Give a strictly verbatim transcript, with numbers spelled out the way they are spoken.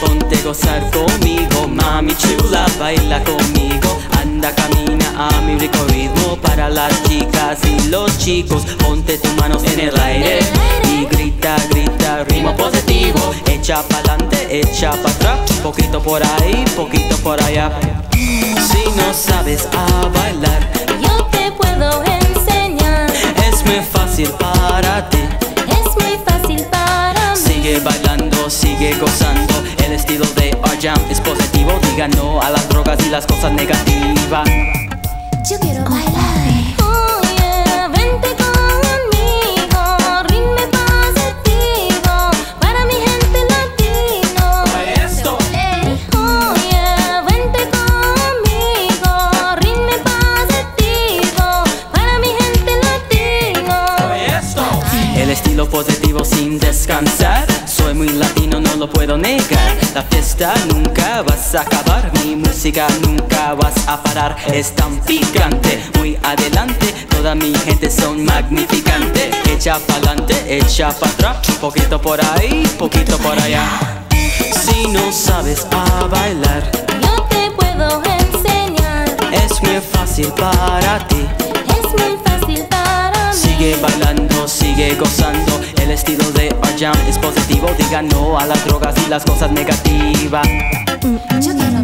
ponte a gozar conmigo. Mami chula, baila conmigo. Anda, camina a mi rico ritmo. Para las chicas y los chicos, ponte tus manos en el aire y grita, grita, ritmo positivo. Echa pa'lante, echa pa' atrás, poquito por ahí, poquito por allá. Si no sabes a bailar, yo te puedo enseñar. Es muy fácil para ti, es muy fácil para mí. Sigue bailando, sigue gozando. El estilo de Our Jam es positivo. Diga no a las drogas y las cosas negativas. Yo quiero bailar. Oh yeah, vente conmigo. Ritmo positivo para mi gente latino. Esto. Oh yeah, vente conmigo. Ritmo positivo para mi gente latino. Esto. El estilo positivo sin descansar. Soy muy latino, no lo puedo negar. La fiesta nunca vas a acabar. Mi música nunca vas a parar. Es tan picante, muy adelante. Toda mi gente son magnificante. Echa pa'lante, echa pa' atrás, poquito por ahí, poquito por allá. Si no sabes a bailar, yo te puedo enseñar. Es muy fácil para ti, es muy fácil para mí. Sigue bailando, sigue gozando. El estilo de Our Jam es positivo. Diga no a las drogas y las cosas negativas. Yo quiero